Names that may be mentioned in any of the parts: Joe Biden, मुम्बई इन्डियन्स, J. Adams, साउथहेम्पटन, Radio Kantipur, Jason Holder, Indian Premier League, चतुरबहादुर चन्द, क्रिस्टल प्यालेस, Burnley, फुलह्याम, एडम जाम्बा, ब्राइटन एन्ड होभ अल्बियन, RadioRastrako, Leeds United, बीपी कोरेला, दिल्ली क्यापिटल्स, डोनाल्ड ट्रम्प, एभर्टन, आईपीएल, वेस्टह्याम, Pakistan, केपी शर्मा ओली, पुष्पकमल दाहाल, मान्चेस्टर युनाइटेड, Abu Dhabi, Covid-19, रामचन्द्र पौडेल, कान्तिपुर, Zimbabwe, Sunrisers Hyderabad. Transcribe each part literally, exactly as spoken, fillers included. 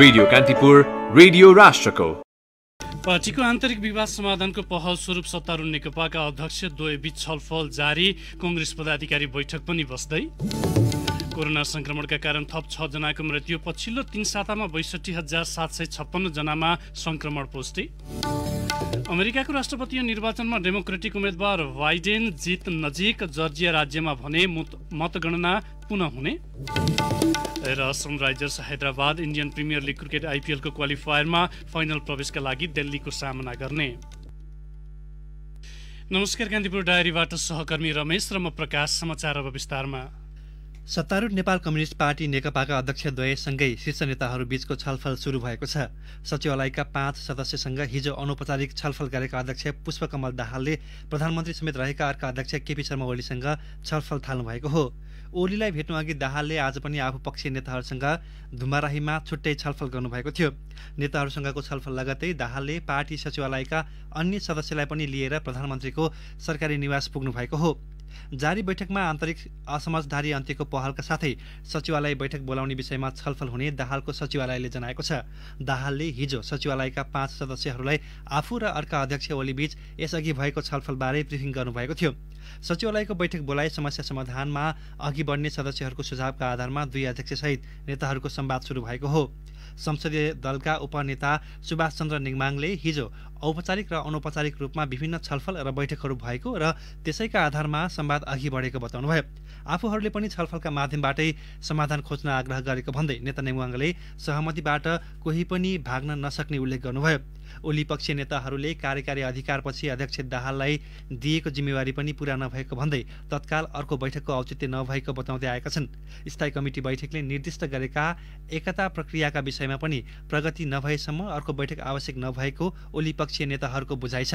Radio कान्तिपुर, radio राष्ट्रको। पार्टीको आन्तरिक विवाद समाधानको पहल स्वरूप सत्तारूढ नेकपाका अध्यक्ष द्वयबीच छलफल जारी, कङ्ग्रेस पदाधिकारी बैठक पनि बस्दै। कोरोना संक्रमणका कारण थप छ जनाको मृत्यु, पछिल्लो तीन सातामा बैसठी हजार सात सय छप्पन्न जनामा संक्रमण पुष्टि। अमेरिकाको राष्ट्रपति निर्वाचनमा डेमोक्रेटिक उम्मेद्वार बाइडेन जित नजिक, जर्जिया राज्यमा भने मतगणना पुनः हुने। र Sunrisers Hyderabad Indian premier league cricket आइपिएलको क्वालिफायरमा फाइनल प्रवेशका लागि दिल्लीको सामना गर्ने। नमस्कार, कान्तिपुर डायरीबाट सहकर्मी रमेश र म प्रकाश। समाचार अब विस्तारमा। सत्तारूढ नेपाल कम्युनिस्ट पार्टी नेकपाका अध्यक्षद्वयसँगै शीर्ष नेताहरूबीचको छलफल सुरु भएको छ। सचिवालयका पाँच सदस्यसँग हिजो अनौपचारिक छलफल गरेका अध्यक्ष पुष्पकमल दाहालले प्रधानमन्त्री समेत रहेका अर्का अध्यक्ष केपी शर्मा ओलीसँग छलफल थाल्नु भएको हो। ओलीलाई भेट्नुअघि दाहालले आज पनि आफू पक्षीय नेताहरूसँग धुमाराहीमा छुट्टै छलफल गर्नुभएको थियो। नेताहरूसँगको छलफल लगत्तै दाहालले पार्टी सचिवालयका अन्य सदस्यलाई पनि लिएर प्रधानमन्त्रीको सरकारी निवास पुग्नु भएको हो। जारी बैठकमा आन्तरिक असमझदारी अन्त्यको पहलका साथै सचिवालय बैठक बोलाउने विषयमा छलफल हुने दाहालको सचिवालयले जनाएको छ। दाहालले हिजो सचिवालयका पाँच सदस्यहरूलाई आफू र अर्का अध्यक्ष ओलीबीच यसअघि भएको छलफलबारे ब्रिफिङ गर्नुभएको थियो। सचिवालयको बैठक बोलाए समस्या समाधानमा अघि बढ्ने सदस्यहरूको सुझावका आधारमा दुई अध्यक्षसहित नेताहरूको संवाद सुरु भएको हो। संसदीय दलका उपनेता सुभाष चन्द्र नेगमाङले हिजो औपचारिक र अनौपचारिक रूपमा विभिन्न छलफल र बैठकहरू भएको र त्यसैका आधारमा संवाद अघि बढेको बताउनुभयो। आफूहरूले पनि छलफलका माध्यमबाटै समाधान खोज्न आग्रह गरेको भन्दै नेता नेगमाङले सहमतिबाट कोही पनि भाग्न नसक्ने उल्लेख गर्नुभयो। ओली पक्षीय नेताहरूले कार्यकारी अधिकारपछि अध्यक्ष दाहाललाई दिएको जिम्मेवारी पनि पूरा नभएको भन्दै तत्काल अर्को बैठकको औचित्य नभएको बताउँदै आएका छन्। स्थायी कमिटी बैठकले निर्दिष्ट गरेका एकता प्रक्रियाका विषयमा पनि प्रगति नभएसम्म अर्को बैठक आवश्यक नभएको ओली पक्षीय नेताहरूको बुझाइ छ।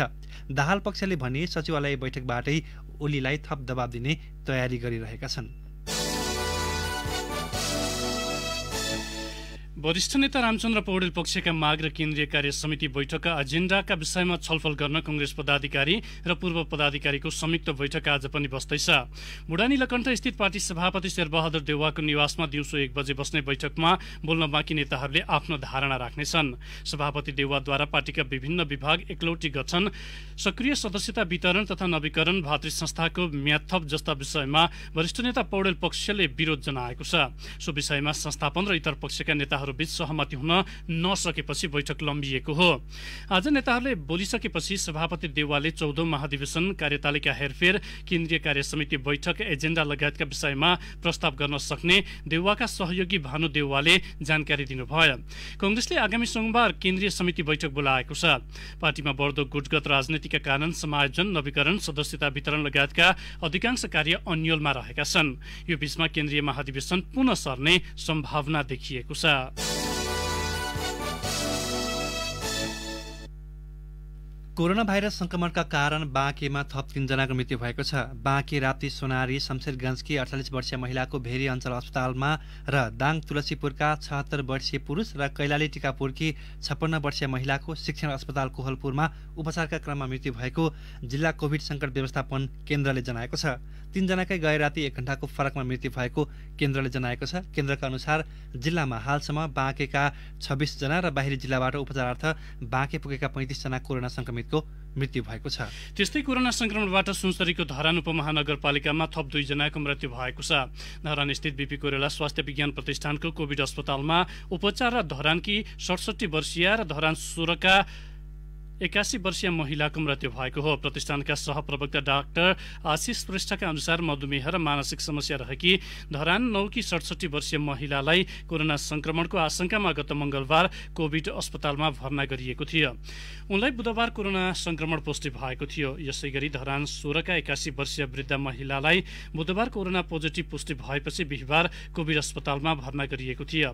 दाहाल पक्षले भने सचिवालय बैठकबाटै ओलीलाई थप दबाब दिने तयारी गरिरहेका छन्। वरिष्ठ नेता रामचन्द्र पौडेल पक्षका माग र केन्द्रीय कार्य समिति बैठकका एजेन्डाका विषयमा छलफल गर्न कङ्ग्रेस पदाधिकारी र पूर्व पदाधिकारीको संयुक्त बैठक आज पनि बस्दैछ। बुढानी लकण्ठ स्थित पार्टी सभापति शेरबहादुर देउवाको निवासमा दिउँसो एक बजे बस्ने बैठकमा बोल्न बाँकी नेताहरूले आफ्नो धारणा राख्नेछन्। सभापति देउवाद्वारा पार्टीका विभिन्न विभाग एकलौटी गठन, सक्रिय सदस्यता वितरण तथा नवीकरण, भातृ संस्थाको म्याथप जस्ता विषयमा वरिष्ठ नेता पौडेल पक्षले विरोध जनाएको छ। सो विषयमा संस्थापन र इतर पक्षका नेताहरू बीच सहमति हुन नसकेपछि बैठक लम्बिएको हो। आज नेताहरूले बोलिसकेपछि सभापति देउवाले चौधौं महाधिवेशन, कार्यतालिका हेरफेर, केन्द्रीय कार्य समिति बैठक, एजेन्डा लगायतका विषयमा प्रस्ताव गर्न सक्ने देउवाका सहयोगी भानु देउवाले जानकारी दिनुभयो। कंग्रेसले आगामी सोमबार केन्द्रीय समिति बैठक बोलाएको छ। पार्टीमा बढ्दो गुटगत राजनीतिका कारण समायोजन, नवीकरण, सदस्यता वितरण लगायतका अधिकांश कार्य अन्यलमा रहेका छन्। यो बीचमा केन्द्रीय महाधिवेशन पुनः सर्ने सम्भावना देखिएको छ। कोरोना भाइरस संक्रमणका कारण बाँकेमा थप तीन जनाको मृत्यु भएको छ। बाँके राप्ती सोनारी शमशेरगञ्जकी अडचालिस वर्षीय महिलाको भेरी अञ्चल अस्पतालमा र दाङ तुलसीपुरका छहत्तर वर्षीय पुरुष र कैलाली टिकापुरकी छप्पन्न वर्षीय महिलाको शिक्षण अस्पताल कोहलपुरमा उपचारका क्रममा मृत्यु भएको जिल्ला कोभिड सङ्कट व्यवस्थापन केन्द्रले जनाएको छ। तीनजनाकै गए राति एक घण्टाको फरकमा मृत्यु भएको केन्द्रले जनाएको छ। केन्द्रका अनुसार जिल्लामा हालसम्म बाँकेका छब्बिस जना र बाहिरी जिल्लाबाट उपचारार्थ बाँके पुगेका पैँतिस जना कोरोना संक्रमित मृत्यु भएको छ। त्यस्तै कोरोना संक्रमणबाट सुनसरीको धरान उपमहानगरपालिकामा थप दुई जनाको मृत्यु भएको छ। धरान स्थित बीपी कोरेला स्वास्थ्य विज्ञान प्रतिष्ठानको कोभिड अस्पतालमा उपचार र धरानकी सडसठी वर्षीय र धरान सोह्रका एक्कासी वर्षीय महिलाको मृत्यु भएको हो। प्रतिष्ठानका सहप्रवक्ता डाक्टर आशिष श्रेष्ठका अनुसार मधुमेह र मानसिक समस्या रहेकी धरान नौकी सडसठी वर्षीय महिलालाई कोरोना संक्रमणको आशंकामा गत मंगलबार कोभिड अस्पतालमा भर्ना गरिएको थियो। उनलाई बुधबार कोरोना संक्रमण पुष्टि भएको थियो। यसै गरी धरान सोह्रका एक्कासी वर्षीय वृद्ध महिलालाई बुधबार कोरोना पोजिटिभ पुष्टि भएपछि बिहिबार कोभिड अस्पतालमा भर्ना गरिएको थियो।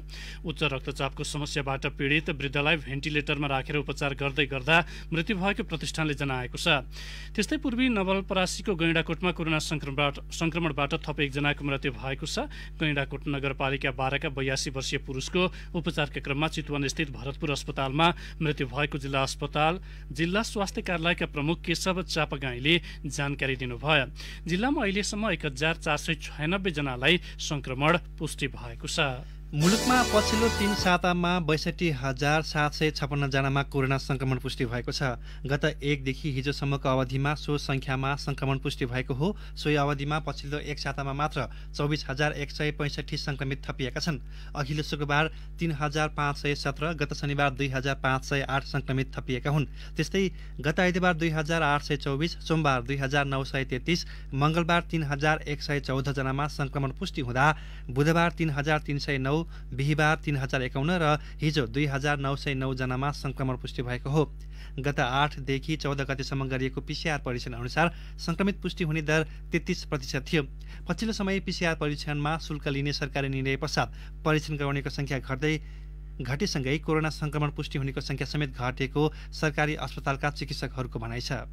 उच्च रक्तचापको समस्याबाट पीडित वृद्धलाई भेन्टिलेटरमा राखेर उपचार गर्दै गर्दा मृत्यु भएको प्रतिष्ठानले जनाएको छ। त्यस्तै पूर्वी नवलपरासीको गैंडाकोटमा कोरोना संक्रमणबाट संक्रमणबाट थप एकजनाको मृत्यु भएको छ। गैंडाकोट नगरपालिका बाह्रका बयासी वर्षीय पुरुषको उपचारका क्रममा चितवन स्थित भरतपुर अस्पतालमा मृत्यु भएको जिल्ला अस्पताल जिल्ला स्वास्थ्य कार्यालयका प्रमुख केशव चापागाईले जानकारी दिनुभयो। जिल्लामा अहिलेसम्म एक हजार चार सय छयानब्बे जनालाई संक्रमण पुष्टि भएको छ। मुलुकमा पछिल्लो तीन सातामा बैसठी हजार सात सय छप्पन्न जनामा कोरोना संक्रमण पुष्टि भएको छ। गत एकदेखि हिजोसम्मको अवधिमा सो संख्यामा संक्रमण पुष्टि भएको हो। सोही अवधिमा पछिल्लो एक सातामा मात्र चौबिस हजार एक सय पैँसठी संक्रमित थपिएका छन्। अघिल्लो शुक्रबार तीन हजार पाँच सय सत्र, गत शनिबार दुई हजार पाँच सय आठ संक्रमित थपिएका हुन्। त्यस्तै गत आइतबार दुई हजार आठ सय चौबिस, सोमबार दुई हजार नौ सय तेत्तिस, मङ्गलबार तीन हजार एक सय चौध जनामा संक्रमण पुष्टि हुँदा बुधबार तीन हजार तिन सय नौ, बिहिबार तीन हजार एकाउन्न र हिजो दुई हजार नौ सय नौ जनामा संक्रमण पुष्टि भएको हो। गत आठदेखि चौध गतेसम्म गरिएको पीसीआर परीक्षण अनुसार संक्रमित पुष्टि हुने दर तेत्तिस प्रतिशत थियो। पछिल्लो समय पीसीआर परीक्षणमा शुल्क लिने सरकारी निर्णय पश्चात परीक्षण गराउनेको संख्या घट्दै घटेसँगै कोरोना संक्रमण पुष्टि हुनेको संख्या समेत घटेको सरकारी अस्पतालका चिकित्सकहरूको भनाइ छ।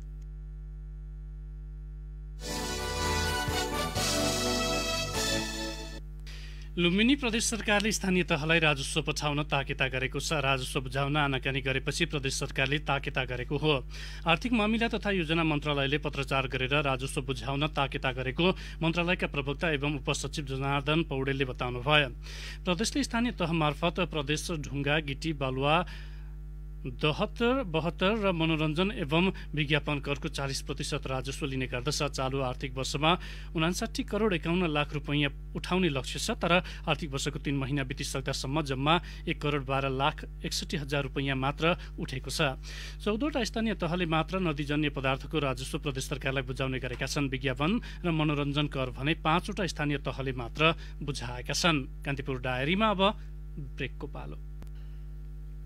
लुम्बिनी प्रदेश सरकारले स्थानीय तहलाई राजस्व पठाउन ताकेता गरेको छ। राजस्व बुझाउन आनाकानी गरेपछि प्रदेश सरकारले ताकेता गरेको हो। आर्थिक मामिला तथा योजना मन्त्रालयले पत्रचार गरेर राजस्व बुझाउन ताकेता गरेको मन्त्रालयका प्रवक्ता एवं उपसचिव जनार्दन पौडेलले बताउनुभयो। प्रदेशले स्थानीय तह मार्फत प्रदेश ढुङ्गा गिटी बालुवा दहत्तर बहत्तर र मनोरञ्जन एवं विज्ञापन करको चालिस प्रतिशत राजस्व लिने गर्दछ। चालू आर्थिक वर्षमा उनासाठी करोड एकाउन्न लाख रुपैयाँ उठाउने लक्ष्य छ, तर आर्थिक वर्षको तीन महिना बितिसक्दासम्म जम्मा एक करोड बाह्र लाख एकसठी हजार रुपैयाँ मात्र उठेको छ। चौधवटा स्थानीय तहले मात्र नदीजन्य पदार्थको राजस्व प्रदेश सरकारलाई बुझाउने गरेका छन्। विज्ञापन र मनोरञ्जन कर भने पाँचवटा स्थानीय तहले मात्र बुझाएका छन्। कान्तिपुर डायरीमा अब ब्रेकको पालो।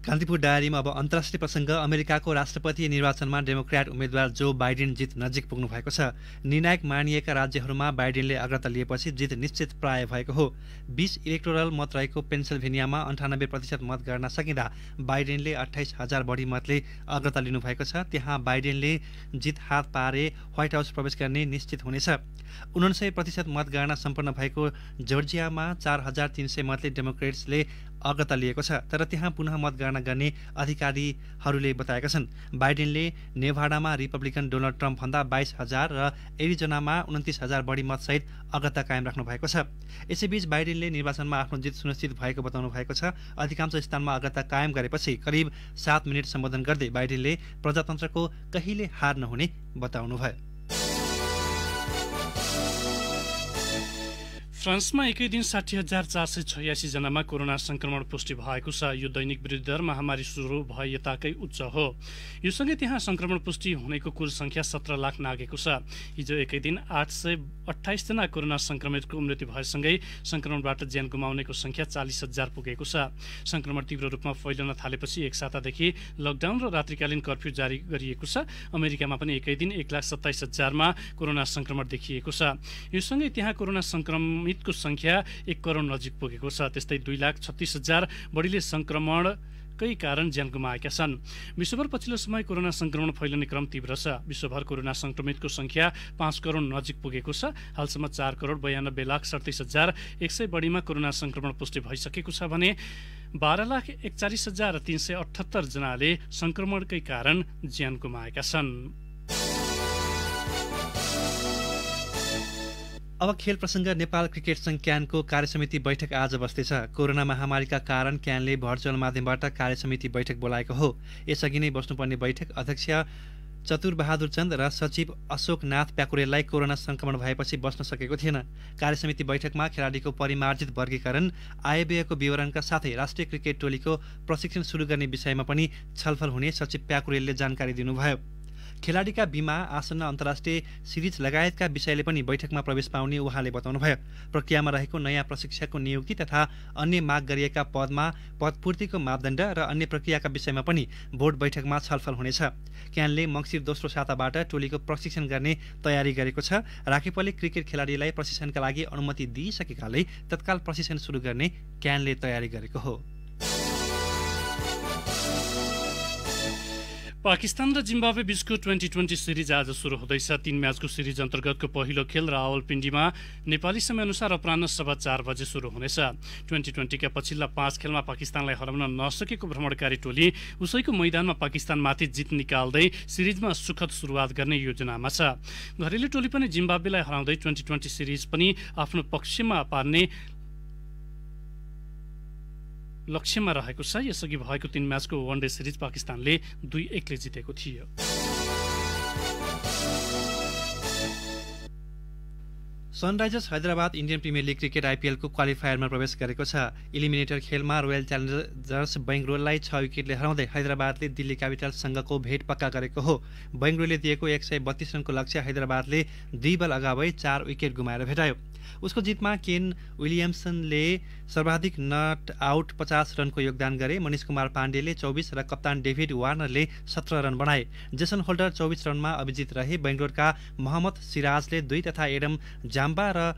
कान्तिपुर डायरीमा अब अन्तर्राष्ट्रिय प्रसङ्ग। अमेरिकाको राष्ट्रपति निर्वाचनमा डेमोक्रेट उम्मेद्वार जो बाइडेन जित नजिक पुग्नु भएको छ। निर्णायक मानिएका राज्यहरूमा बाइडेनले अग्रता लिएपछि जित निश्चित प्राय भएको हो। बीस इलेक्टोरल मत रहेको पेन्सिल्भेनियामा अन्ठानब्बे प्रतिशत मत गर्न सकिँदा बाइडेनले अठाइस हजार बढी मतले अग्रता लिनुभएको छ। त्यहाँ बाइडेनले जित हात पारे व्हाइट हाउस प्रवेश गर्ने निश्चित हुनेछ। उनान्सय प्रतिशत मतगणना सम्पन्न भएको जर्जियामा चार हजार तिन सय मतले डेमोक्रेट्सले अग्रता लिएको छ, तर त्यहाँ पुनः मतगणना गर्ने अधिकारीहरूले बताएका छन्। बाइडेनले नेभाडामा रिपब्लिकन डोनाल्ड ट्रम्प भन्दा बाइस हजार र एरिजोनामा उन्तिस हजार बढी मतसहित अग्रता कायम राख्नु भएको छ। यसैबीच बाइडेनले निर्वाचनमा आफ्नो जित सुनिश्चित भएको बताउनु भएको छ। अधिकांश स्थानमा अग्रता कायम गरेपछि करिब सात मिनट सम्बोधन गर्दै बाइडेनले प्रजातन्त्रको कहिले हार नहुने बताउनुभयो। फ्रान्समा एकै दिन साठी हजार चार सय छयासी जनामा कोरोना संक्रमण पुष्टि भएको छ। यो दैनिक वृद्धि दर महामारी सुरु भए यताकै उच्च हो। यो सँगै त्यहाँ संक्रमण पुष्टि हुनेको कुल संख्या सत्र लाख नागेको छ। हिजो एकै दिन आठ सय अठाइस जना कोरोना संक्रमितको मृत्यु भएसँगै संक्रमणबाट ज्यान गुमाउनेको संख्या चालिस हजार पुगेको छ। संक्रमण तीव्र रूपमा फैलन थालेपछि एक सातादेखि लकडाउन र रात्रिकालीन कर्फ्यू जारी गरिएको छ। अमेरिकामा पनि एकै दिन एक लाख सत्ताइस हजारमा कोरोना संक्रमण देखिएको छ। यो सँगै त्यहाँ कोरोना संक्रमित को संख्या एक करोड नजिक पुगेको छ। त्यस्तै दुई लाख छत्तीस हजार बढीले संक्रमण कै कारण ज्यान गुमाएका छन्। विश्वभर पछिल्लो समय कोरोना संक्रमण फैलिने क्रम तीव्र छ। विश्वभर कोरोना संक्रमितको संख्या पाँच करोड नजिक पुगेको छ। हालसम्म चार करोड बयानब्बे लाख सडतिस हजार एक सय बढीमा कोरोना संक्रमण पुष्टि भइसकेको छ भने बाह्र लाख एकचालिस हजार तिन सय अठहत्तर जनाले संक्रमणकै कारण ज्यान गुमाएका छन्। अब खेल प्रसङ्ग। नेपाल क्रिकेट सङ्घ क्यानको कार्यसमिति बैठक आज बस्दैछ। कोरोना महामारीका कारण क्यानले भर्चुअल माध्यमबाट कार्यसमिति बैठक बोलाएको हो। यसअघि नै बस्नुपर्ने बैठक अध्यक्ष चतुरबहादुर चन्द र सचिव अशोकनाथ प्याकुरेललाई कोरोना संक्रमण भएपछि बस्न सकेको थिएन। कार्यसमिति बैठकमा खेलाडीको परिमार्जित वर्गीकरण, आयव्ययको विवरणका साथै राष्ट्रिय क्रिकेट टोलीको प्रशिक्षण सुरु गर्ने विषयमा पनि छलफल हुने सचिव प्याकुरेलले जानकारी दिनुभयो। खेलाडीका बिमा, आसन्न अन्तर्राष्ट्रिय सिरिज लगायतका विषयले पनि बैठकमा प्रवेश पाउने उहाँले बताउनुभयो। प्रक्रियामा रहेको नयाँ प्रशिक्षकको नियुक्ति तथा अन्य माग गरिएका पदमा पदपूर्तिको मापदण्ड र अन्य प्रक्रियाका विषयमा पनि बोर्ड बैठकमा छलफल हुनेछ। क्यानले मङ्सिर दोस्रो साताबाट टोलीको प्रशिक्षण गर्ने तयारी गरेको छ। राखेपले क्रिकेट खेलाडीलाई प्रशिक्षणका लागि अनुमति दिइसकेकाले तत्काल प्रशिक्षण सुरु गर्ने क्यानले तयारी गरेको हो। पाकिस्तान र जिम्बाब्वे बीचको ट्वेन्टी ट्वेन्टी सिरिज आज सुरु हुँदैछ। तीन म्याचको सिरिज अन्तर्गतको पहिलो खेल रावलपिण्डीमा नेपाली समयअनुसार अपराह्न सभा चार बजे सुरु हुनेछ। ट्वेन्टी ट्वेन्टीका पछिल्ला पाँच खेलमा पाकिस्तानलाई हराउन नसकेको भ्रमणकारी टोली उसैको मैदानमा पाकिस्तानमाथि जित निकाल्दै सिरिजमा सुखद सुरुवात गर्ने योजनामा छ। घरेलु टोली पनि जिम्बाब्वेलाई हराउँदै ट्वेन्टी ट्वेन्टी सिरिज पनि आफ्नो पक्षमा पार्ने लक्ष्यमा रहेको छ। यसअघि भएको तीन म्याचको वनडे सिरिज पाकिस्तानले दुई एकले जितेको थियो। Sunrisers Hyderabad Indian premier league cricket आईपीएल को क्वालिफायरमा प्रवेश गरेको छ। इलिमिनेटर खेलमा रोयल च्यालेन्जर्स बेङ्गलोरलाई छ विकेटले हराउँदै हैदराबादले दिल्ली क्यापिटल्ससँगको भेट पक्का गरेको हो। बेङ्गलोरले दिएको एक सय बत्तीस रनको लक्ष्य हैदराबादले दुई बल अगावै चार विकेट गुमाएर भेटायो। उसको जितमा केन विलियम्सनले सर्वाधिक नट आउट पचास रनको योगदान गरे। मनीष कुमार पाण्डेले चौबीस र कप्तान डेभिड वार्नरले सत्रह रन बनाए। जेसन होल्डर चौबीस रनमा अभिजित रहे। बेङ्गलोरका मोहम्मद सिराजले दुई तथा एडम जाम्बा र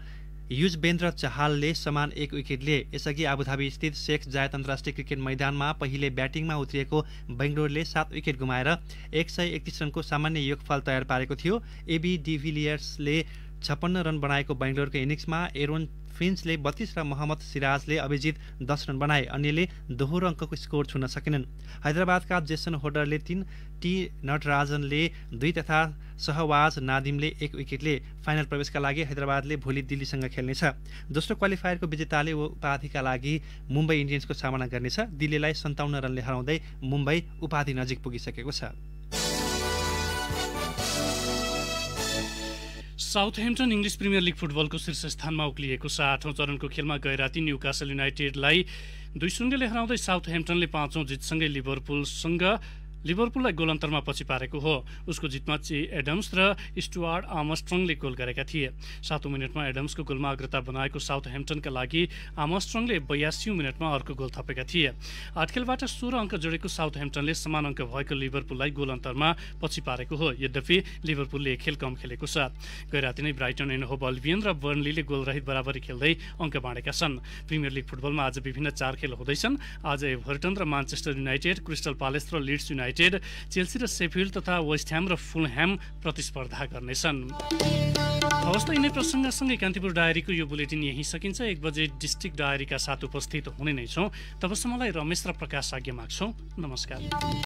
युजवेन्द्र चहालले समान एक विकेट लिए। यसअघि आबुधाबी स्थित शेख जायद अन्तर्राष्ट्रिय क्रिकेट मैदानमा पहिले ब्याटिङमा उत्रिएको बेङ्गलोरले सात विकेट गुमाएर एक सय एकतिस रनको सामान्य योगफल तयार पारेको थियो। एबी डिभिलियर्सले छप्पन्न रन बनाएको बेङ्गलोरको इनिङ्समा एरोन फिन्चले बत्तीस र मोहम्मद सिराजले अभिजित दस रन बनाए। अन्यले दोहोरो अङ्कको स्कोर छुन सकेनन्। हैदराबादका जेसन होल्डरले तीन, टी नटराजनले दुई तथा शहबाज नादिमले एक विकेटले। फाइनल प्रवेशका लागि हैदराबादले भोलि दिल्लीसँग खेल्नेछ। दोस्रो क्वालिफायरको विजेताले उपाधिका लागि मुम्बई इन्डियन्सको सामना गर्नेछ। दिल्लीलाई सन्ताउन्न रनले हराउँदै मुम्बई उपाधि नजिक पुगिसकेको छ। साउथहेम्पटन इङ्ग्लिस प्रिमियर लिग फुटबलको शीर्ष स्थानमा उक्लिएको छ। आठौँ चरणको खेलमा गैराती न्युकासल युनाइटेडलाई दुई शून्यले हराउँदै साउथहेम्पटनले पाँचौँ जितसँगै लिभरपुलसँग लिभरपुललाई गोलन्तरमा पछि पारेको हो। उसको जितमा जे एडम्स र स्टुआर्ड आर्मस्ट्रङले गोल गरेका थिए। सातौँ मिनटमा एडम्सको गोलमा अग्रता बनाएको साउथहेम्पटनका लागि आर्मस्ट्रङले बयासी मिनटमा अर्को गोल थपेका थिए। आठ खेलबाट सोह्र अङ्क जोडेको साउथहेम्पटनले समान अङ्क भएको लिभरपुललाई गोलन्तरमा पछि पारेको हो। यद्यपि लिभरपुलले एक खेल कम खेलेको छ। गैराती नै ब्राइटन एन्ड होभ अल्बियन र बर्नलीले गोलरहित बराबरी खेल्दै अङ्क बाँडेका छन्। प्रिमियर लिग फुटबलमा आज विभिन्न चार खेल हुँदैछन्। आज एभर्टन र मान्चेस्टर युनाइटेड, क्रिस्टल प्यालेस र लिड्स युनाइटेड, चेल्सी र सेफिल्ड तथा वेस्टह्याम र फुलह्याम प्रतिस्पर्धा गर्नेछन्। अवस्था यिनै प्रसङ्गसँगै कान्तिपुर डायरीको यो बुलेटिन यहीँ सकिन्छ। एक बजे डिस्ट्रिक्ट डायरीका साथ उपस्थित हुने नै छौँ। तबसम्मलाई रमेश र प्रकाश आज्ञा माग्छौँ। नमस्कार।